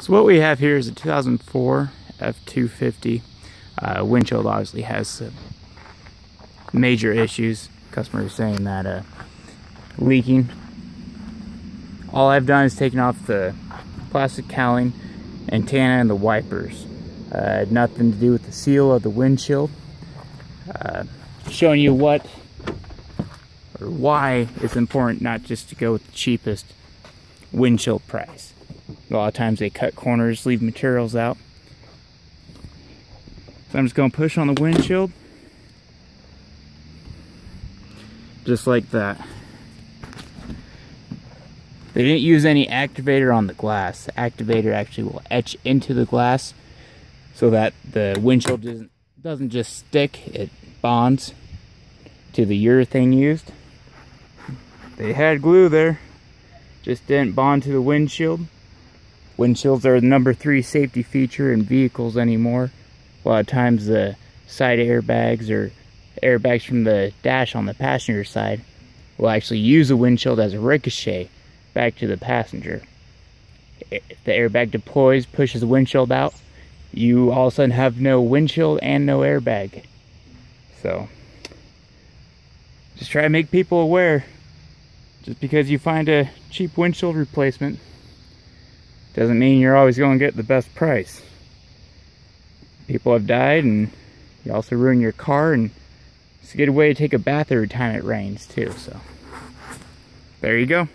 So what we have here is a 2004 F-250. Windshield obviously has some major issues. Customer is saying that leaking. All I've done is taken off the plastic cowling, antenna, and the wipers. Had nothing to do with the seal of the windshield. Showing you what or why it's important not just to go with the cheapest windshield price. A lot of times they cut corners, leave materials out. So I'm just going to push on the windshield. Just like that. They didn't use any activator on the glass. The activator actually will etch into the glass so that the windshield doesn't just stick, it bonds to the urethane used. They had glue there, just didn't bond to the windshield. Windshields are the number 3 safety feature in vehicles anymore. A lot of times the side airbags or airbags from the dash on the passenger side will actually use the windshield as a ricochet back to the passenger. If the airbag deploys, pushes the windshield out, you all of a sudden have no windshield and no airbag. So just try to make people aware. Just because you find a cheap windshield replacement doesn't mean you're always going to get the best price. People have died, and you also ruin your car, and it's a good way to take a bath every time it rains too. So there you go.